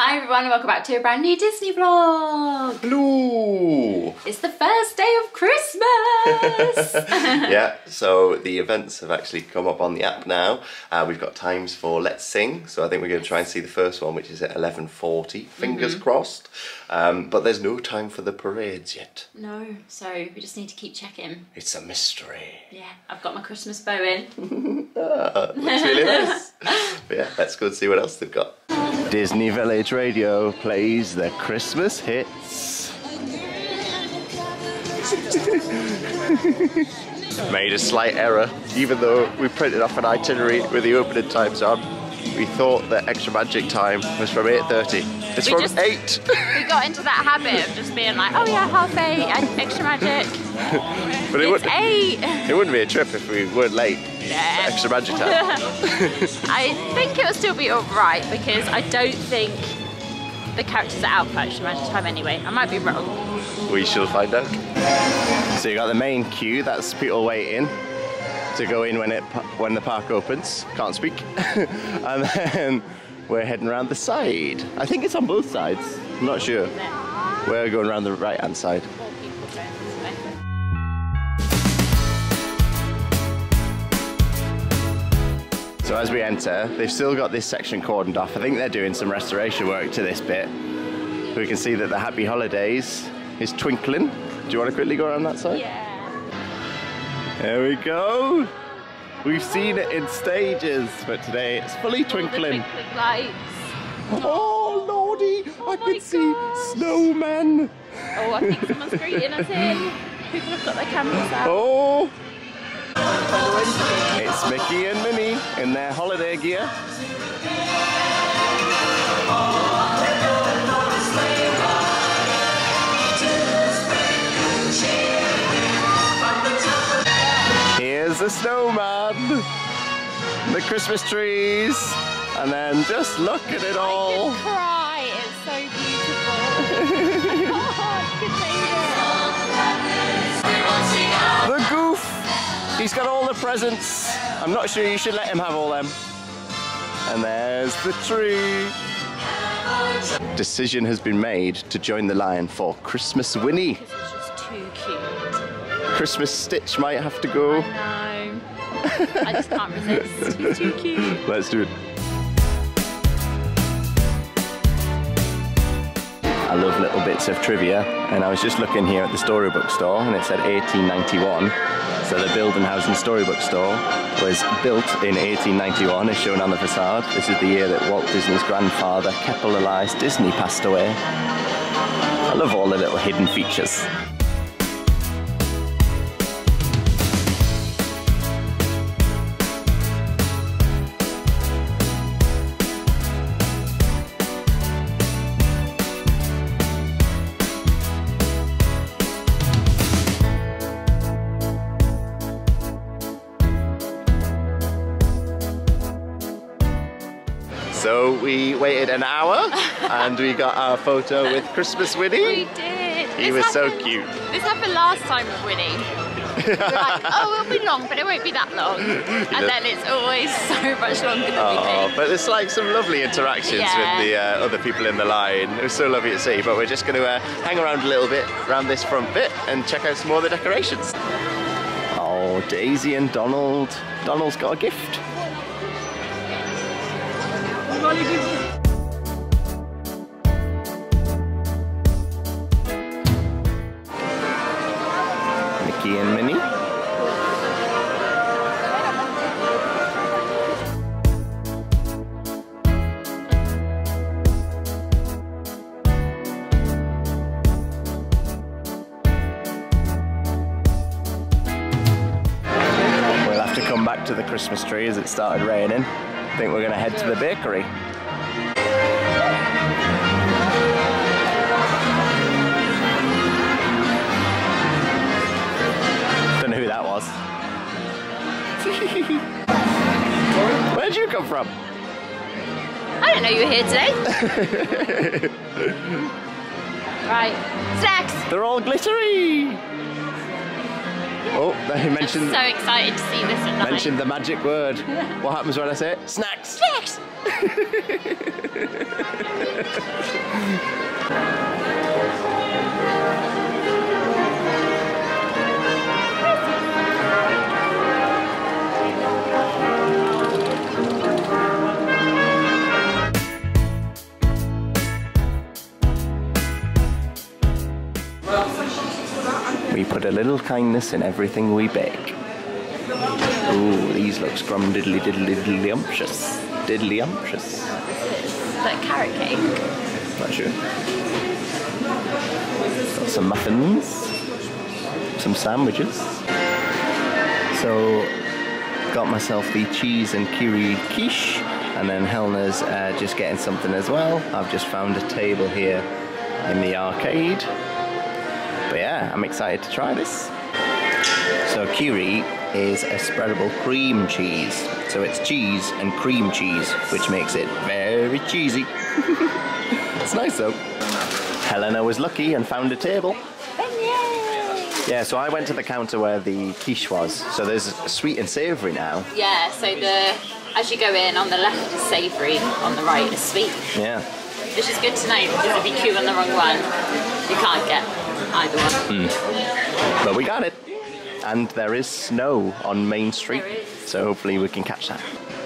Hi everyone, and welcome back to a brand new Disney vlog! Hello! It's the first day of Christmas! Yeah, so the events have actually come up on the app now. We've got times for Let's Sing, so I think we're going to try and see the first one, which is at 11:40, fingers crossed. But there's no time for the parades yet. No, so we just need to keep checking. It's a mystery. Yeah, I've got my Christmas bow in. Looks really nice. But yeah, let's go and see what else they've got. Disney Village Radio plays the Christmas hits. Made a slight error, even though we printed off an itinerary with the opening times on. We thought that extra magic time was from 8:30. It's from 8! We got into that habit of just being like, oh yeah, half 8, extra magic. But it's 8! It wouldn't be a trip if we weren't late. Yeah. Extra magic time. I think it'll still be alright because I don't think the characters are out for extra magic time anyway. I might be wrong. We shall find out. So you got the main queue, that's people waiting to go in when the park opens. Can't speak. And then we're heading around the side. I think it's on both sides. I'm not sure. No. We're going around the right hand side. So as we enter, they've still got this section cordoned off. I think they're doing some restoration work to this bit. We can see that the Happy Holidays is twinkling. Do you want to quickly go around that side? Yeah. There we go. We've seen it in stages, but today it's fully twinkling. The twinkling lights. Oh lordy, oh I can see snowmen. Oh, I think someone's greeting us in. People have got their cameras out. Oh. It's Mickey and Minnie in their holiday gear. Here's the snowman, the Christmas trees, and then just look at it all. I could cry, it's so beautiful. Oh, I could save it. The goof. He's got all the presents. I'm not sure you should let him have all them. And there's the tree. Decision has been made to join the line for Christmas Winnie. Because it's just too cute. Christmas Stitch might have to go. I know. I just can't resist. It's too cute. Let's do it. I love little bits of trivia. And I was just looking here at the Storybook store and it said 1891. So the Bildenhausen Storybook store was built in 1891, as shown on the facade. This is the year that Walt Disney's grandfather, Keppel Elias Disney, passed away. I love all the little hidden features. So we waited an hour and we got our photo with Christmas Winnie. We did. He was so cute. This happened last time with Winnie. We were like, oh, it'll be long, but it won't be that long. And then it's always so much longer than we think. But there's like some lovely interactions with the other people in the line. It was so lovely to see, but we're just going to hang around a little bit around this front bit and check out some more of the decorations. Oh, Daisy and Donald. Donald's got a gift. Mickey and Minnie. We'll have to come back to the Christmas tree as it started raining. I think we're going to head to the bakery. Don't know who that was. Where did you come from? I didn't know you were here today. Right, snacks! They're all glittery! Oh, they mentioned... I'm so excited to see this at night. Mentioned the magic word. What happens when I say it? Snacks! Snacks! We put a little kindness in everything we bake. Ooh, these look scrum diddly diddly diddly umptious. Diddly umptious. Like carrot cake. Not sure. Got some muffins. Some sandwiches. So, got myself the cheese and curry quiche. And then Helena's just getting something as well. I've just found a table here in the arcade. But yeah, I'm excited to try this. So curry is a spreadable cream cheese. So it's cheese and cream cheese, which makes it very cheesy. It's nice though. Helena was lucky and found a table. Yeah, so I went to the counter where the quiche was. So there's sweet and savoury now. Yeah, so as you go in, on the left is savoury, on the right is sweet. Yeah. Which is good to know, because if you queue on the wrong one, you can't get either one. Mm. But we got it, and there is snow on Main Street, so hopefully we can catch that.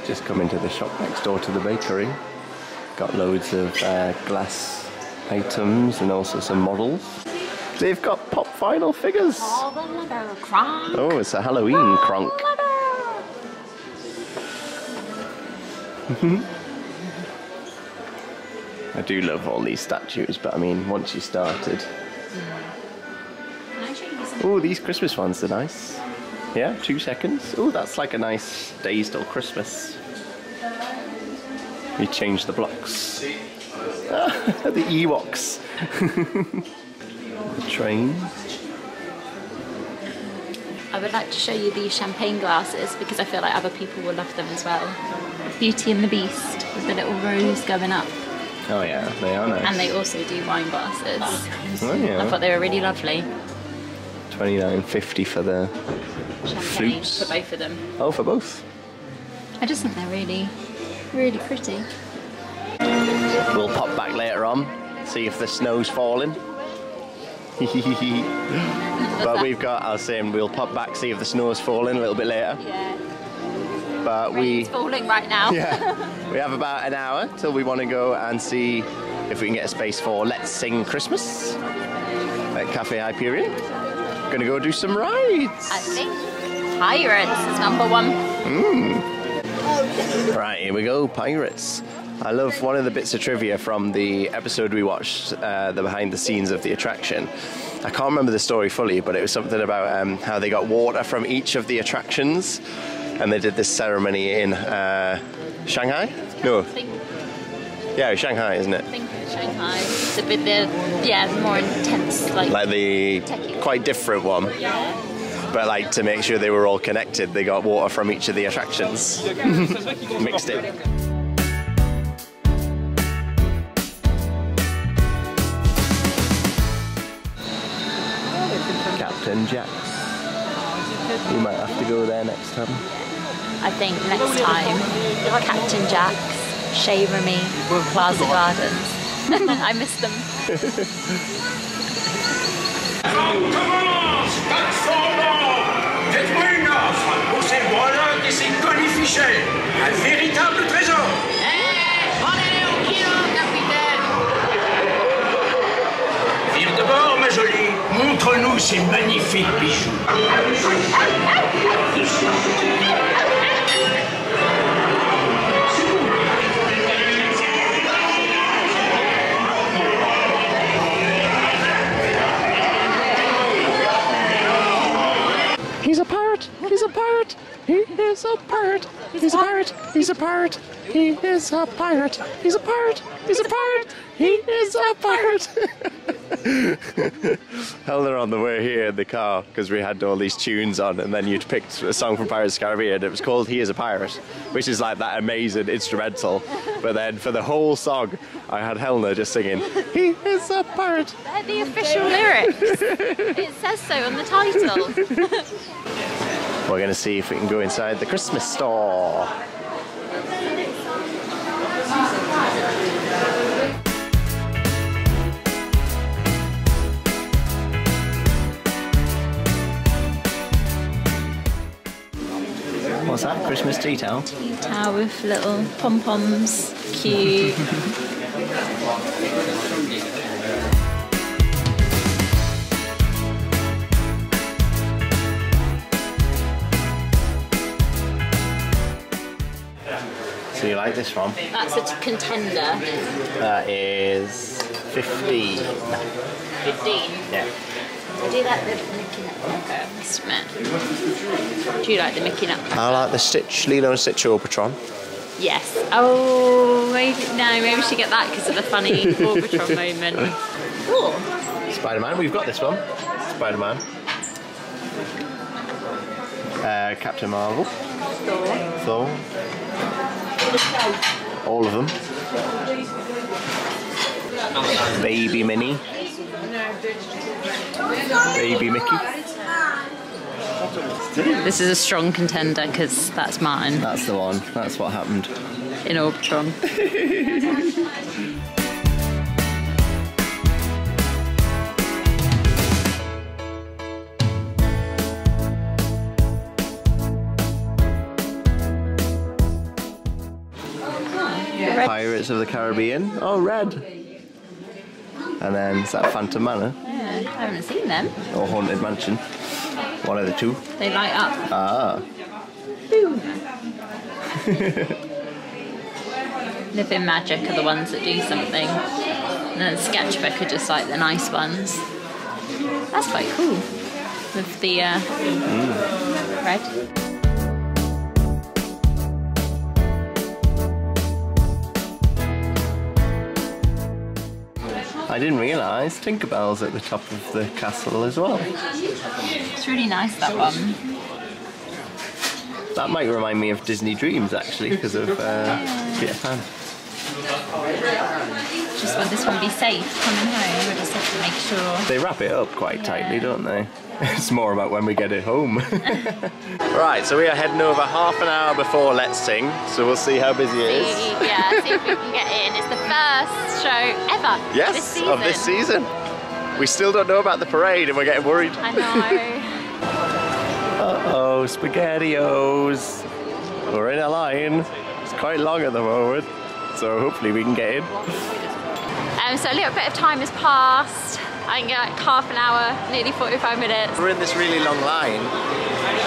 Just come into the shop next door to the bakery. Got loads of glass items and also some models. They've got pop vinyl figures. Oh, it's a Halloween Kronk. I do love all these statues, but I mean, once you started. Oh, these Christmas ones are nice. Yeah, 2 seconds. Oh, that's like a nice Days Till Christmas. You change the blocks. Ah, the Ewoks. The train. I would like to show you these champagne glasses because I feel like other people will love them as well. Beauty and the Beast with the little rose going up. Oh yeah, they are nice. And they also do wine glasses. Oh yeah. I thought they were really lovely. £29.50 for the flutes. For both of them. Oh, for both. I just think they're really, really pretty. We'll pop back later on, see if the snow's falling. But we've got, I was saying, we'll pop back, see if the snow's falling a little bit later. Yeah. But it's falling right now. Yeah. We have about an hour till we want to go and see if we can get a space for Let's Sing Christmas at Cafe Hyperion. Gonna go do some rides. I think Pirates is number 1. Mm. Right, here we go, Pirates. I love one of the bits of trivia from the episode we watched, the behind the scenes of the attraction. I can't remember the story fully, but it was something about how they got water from each of the attractions, and they did this ceremony in Shanghai? No. Yeah, Shanghai, isn't it? I think it's Shanghai. It's a bit the, yeah, more intense, like the techie. Quite different one. Yeah. But like to make sure they were all connected, they got water from each of the attractions. Mixed it. Captain Jack. We might have to go there next time. I think next time, Captain Jack's, Chez Remy, Plaza Gardens. I miss them. Montre-nous ces magnifiques bijoux. He's a pirate! He's a pirate! He is a pirate! He's a pirate! He's a pirate! He is a pirate! He's a pirate! He's a pirate! He is a pirate! Held her on the way here in the car because we had all these tunes on, and then you'd picked a song from Pirates of the Caribbean and it was called He Is a Pirate, which is like that amazing instrumental, but then for the whole song I had Helena just singing He Is a Pirate. They're the official lyrics. It says so on the title. We're going to see if we can go inside the Christmas store. What's that? Christmas tea towel? Tea towel with little pom-poms. Cute. So you like this one? That's a contender. That is 15. 15? Yeah. I do like the Mickey Nut. Do you like the Mickey Nut? I like the Stitch, Lilo and Stitch Orbitron. Yes. Oh, maybe, no, maybe we should get that because of the funny Orbitron moment. Oh. Spider Man, we've got this one. Spider Man. Captain Marvel. Thor. Thor. All of them. Baby Minnie. Baby Mickey. This is a strong contender because that's mine. That's the one. That's what happened. In Orbitron. Pirates of the Caribbean. Oh, red. And then, is that Phantom Manor? Yeah, I haven't seen them. Or Haunted Mansion. One of the two. They light up. Ah. Boom. Living Magic are the ones that do something. And then Sketchbook are just like the nice ones. That's quite cool. With the red. I didn't realise Tinkerbell's at the top of the castle as well. It's really nice, that one. That might remind me of Disney Dreams actually, because of Peter Pan. Just want this one to be safe coming home, we just have to make sure. They wrap it up quite tightly, don't they? It's more about when we get it home. Right, so we are heading over half an hour before Let's Sing, so we'll see how busy it is. Yeah, see if we can get in. It's the first show ever. Yes, this season. Of this season. We still don't know about the parade and we're getting worried. I know. Uh-oh, SpaghettiOs. We're in a line. It's quite long at the moment, so hopefully we can get in. So a little bit of time has passed. I can get like half an hour, nearly 45 minutes. We're in this really long line.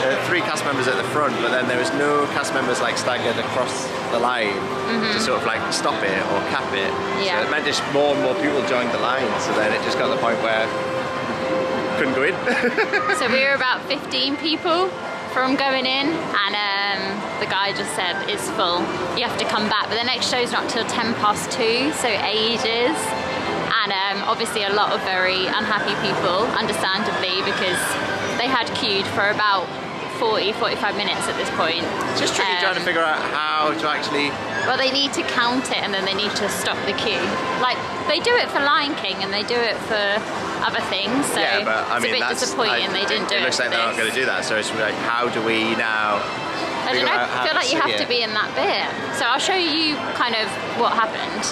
There are three cast members at the front, but then there was no cast members like staggered across the line to sort of like stop it or cap it. Yeah. So it meant just more and more people joined the line. So then it just got to the point where I couldn't go in. So we were about 15 people from going in, and the guy just said it's full. You have to come back. But the next show's not till 2:10, so ages. And obviously a lot of very unhappy people, understandably, because they had queued for about 40-45 minutes at this point. It's just tricky trying to figure out how to actually... Well, they need to count it and then they need to stop the queue. Like, they do it for Lion King and they do it for other things, so yeah, but, I mean, it's a bit disappointing they didn't do it. It looks like they're not going to do that, so it's like, how do we now... I don't know, I feel like you have to be in that bit. So I'll show you kind of what happened.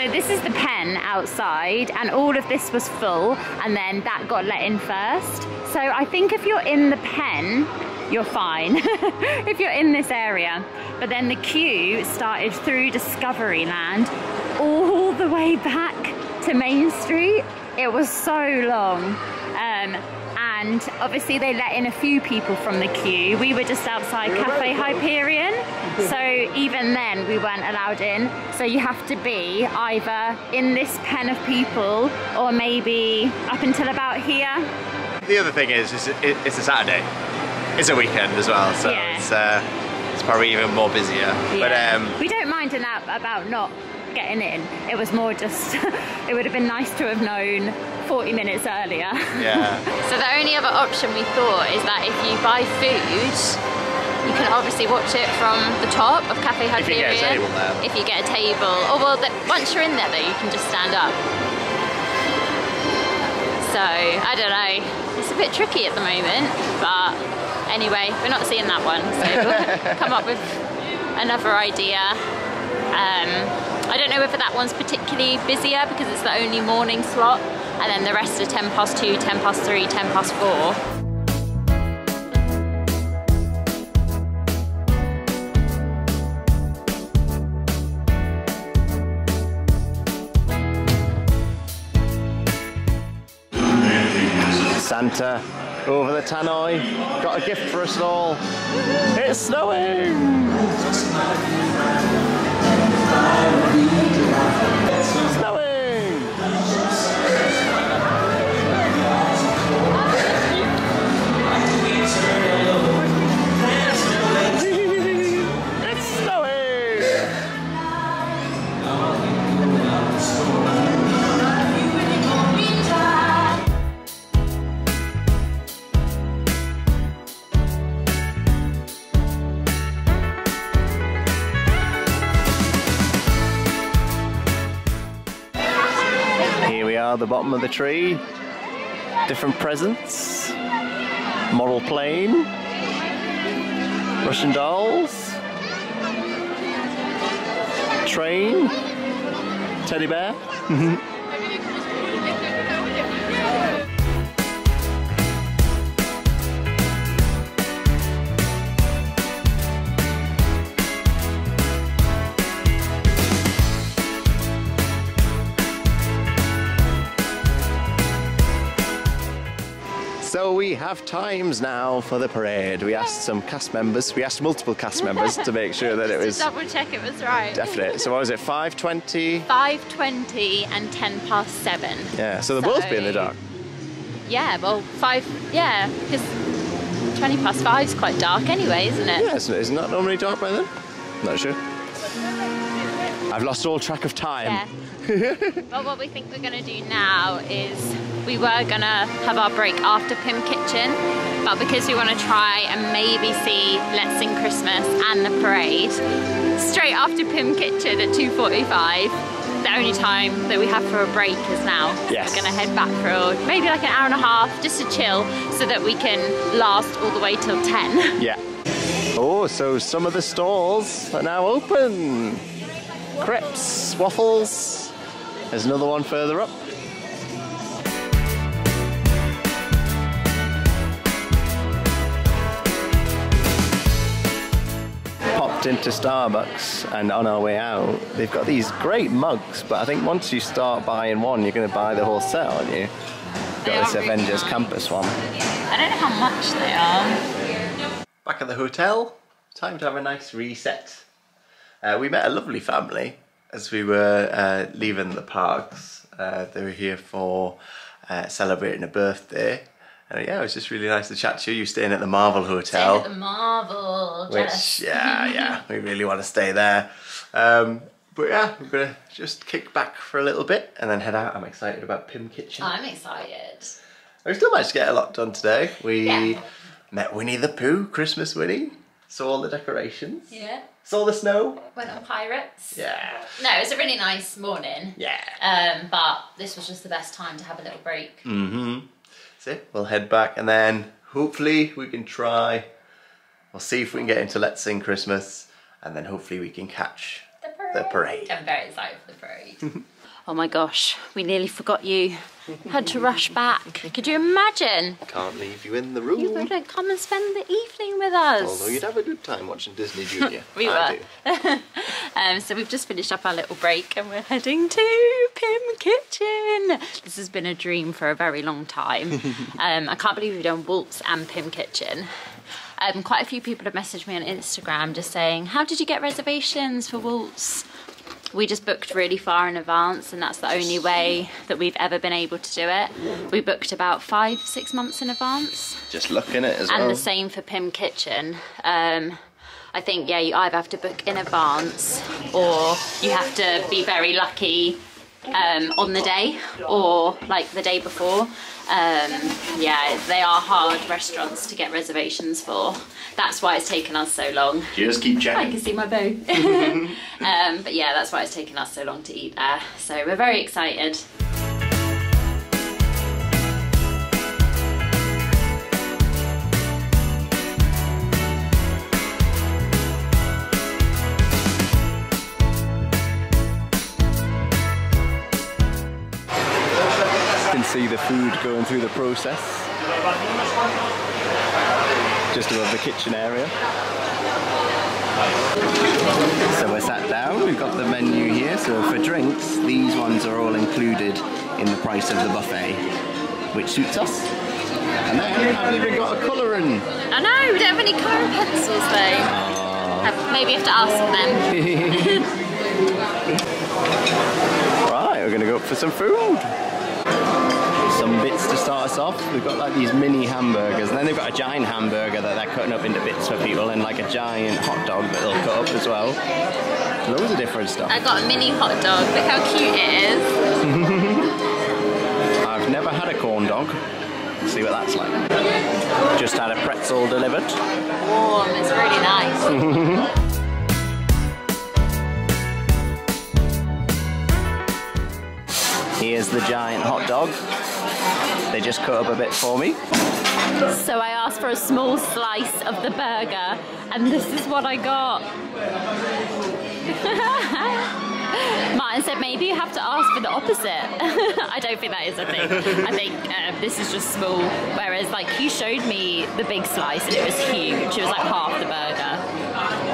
So this is the pen outside and all of this was full and then that got let in first. So I think if you're in the pen, you're fine if you're in this area. But then the queue started through Discoveryland all the way back to Main Street. It was so long. And obviously they let in a few people from the queue. We were just outside Cafe Hyperion, so even then we weren't allowed in. So you have to be either in this pen of people or maybe up until about here. The other thing is it's a Saturday. It's a weekend as well, so yeah. It's probably even more busier. Yeah. But we don't mind about not getting in. It was more just, it would have been nice to have known 40 minutes earlier. Yeah. So the only other option we thought is that if you buy food, you can obviously watch it from the top of Cafe Hyperion. If you get a table there. If you get a table. Oh, well, once you're in there, though, you can just stand up. So, I don't know. It's a bit tricky at the moment, but anyway, we're not seeing that one. So, we'll come up with another idea. I don't know whether that one's particularly busier because it's the only morning slot, and then the rest are 10 past 2, 10 past 3, 10 past 4. Santa over the tannoy, got a gift for us all. It's snowing! Snowing! It's snowing! The bottom of the tree, different presents, model plane, Russian dolls, train, teddy bear. So we have times now for the parade. We asked some cast members, we asked multiple cast members to make sure that it was... double check it was right. Definite. So what was it, 5:20? 5:20 and 10 past 7. Yeah, so they'll both be in the dark. Yeah, well, 5, yeah, because 20 past 5 is quite dark anyway, isn't it? Yeah, isn't it? Isn't that normally dark by then? Not sure. I've lost all track of time. Yeah. Well, what we think we're going to do now is... we were gonna have our break after Pym Kitchen, but because we want to try and maybe see Let's Sing Christmas and the parade straight after Pym Kitchen at 2:45, the only time that we have for a break is now. Yes. We're gonna head back for maybe like an hour and a half just to chill so that we can last all the way till 10. Yeah. Oh, so some of the stalls are now open. Crepes, waffles. There's another one further up. Into Starbucks, and on our way out they've got these great mugs, but I think once you start buying one you're going to buy the whole set, aren't you? You've got this Avengers Campus one. I don't know how much they are. Back at the hotel, time to have a nice reset. We met a lovely family as we were leaving the parks. They were here for celebrating a birthday. Yeah, it was just really nice to chat to you. You're staying at the Marvel Hotel. Staying at the Marvel, yes. Which, yeah, we really want to stay there. But yeah, we're going to just kick back for a little bit and then head out. I'm excited about Pym Kitchen. I'm excited. We still managed to get a lot done today. We met Winnie the Pooh, Christmas Winnie. Saw all the decorations. Yeah. Saw the snow. Went on Pirates. Yeah. No, it was a really nice morning. Yeah. But this was just the best time to have a little break. Mm-hmm. We'll head back and then hopefully we can try, we'll see if we can get into Let's Sing Christmas, and then hopefully we can catch the parade. I'm very excited for the parade. Oh my gosh, we nearly forgot you. Had to rush back. Could you imagine? Can't leave you in the room. You were going to come and spend the evening with us. Although you'd have a good time watching Disney Junior. We were. So we've just finished up our little break and we're heading to Pym Kitchen. This has been a dream for a very long time. I can't believe we've done Waltz and Pym Kitchen. Quite a few people have messaged me on Instagram just saying, how did you get reservations for Waltz? We just booked really far in advance, and that's the only way that we've ever been able to do it. We booked about 5-6 months in advance. Just luck in it as well. And the same for Pym Kitchen. I think, yeah, you either have to book in advance or you have to be very lucky on the day or like the day before. Yeah, they are hard restaurants to get reservations for. That's why it's taken us so long. Just keep checking. I can see my bow. But yeah, that's why it's taken us so long to eat there. So we're very excited. See the food going through the process just above the kitchen area. So we're sat down, we've got the menu here. So for drinks, these ones are all included in the price of the buffet, which suits us. And then we haven't even got a colouring. I know, we don't have any colouring pencils though. Maybe have to ask them. Right, we're going to go up for some food. Some bits to start us off. We've got like these mini hamburgers, and then they've got a giant hamburger that they're cutting up into bits for people, and like a giant hot dog that they'll cut up as well. Loads of different stuff. I got a mini hot dog. Look how cute it is. I've never had a corn dog. Let's see what that's like. Just had a pretzel delivered. Warm. It's really nice. Here's the giant hot dog. They just cut up a bit for me. So I asked for a small slice of the burger, and this is what I got. Martin said maybe you have to ask for the opposite. I don't think that is a thing. I think this is just small, whereas like he showed me the big slice and it was huge. It was like half the burger.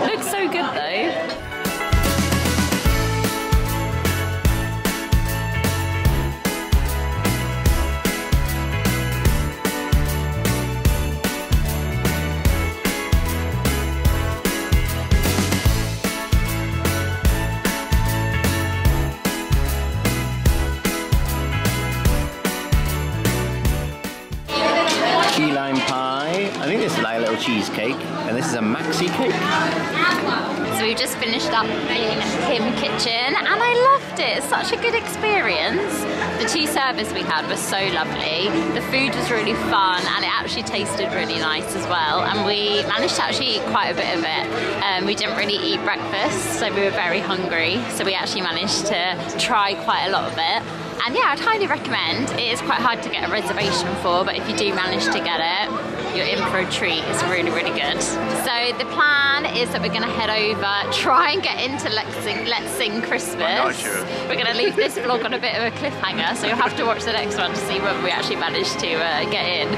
It looks so good though. Cheesecake, and this is a maxi cake. So we've just finished up in Pym Kitchen, and I loved it. It's such a good experience. The tea service we had was so lovely. The food was really fun, and it actually tasted really nice as well. And we managed to actually eat quite a bit of it. We didn't really eat breakfast, so we were very hungry. So we actually managed to try quite a lot of it. And yeah, I'd highly recommend. It is quite hard to get a reservation for, but if you do manage to get it, you're in for a treat. It's really, really good. So the plan is that we're going to head over, try and get into Let's Sing Christmas. Not sure. We're going to leave this vlog on a bit of a cliffhanger, so you'll have to watch the next one to see what we actually managed to get in.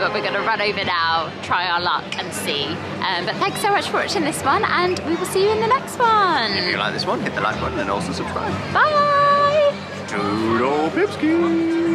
But we're going to run over now, try our luck and see. But thanks so much for watching this one, and we will see you in the next one. If you like this one, hit the like button and also subscribe. Bye! Toodle Pipski!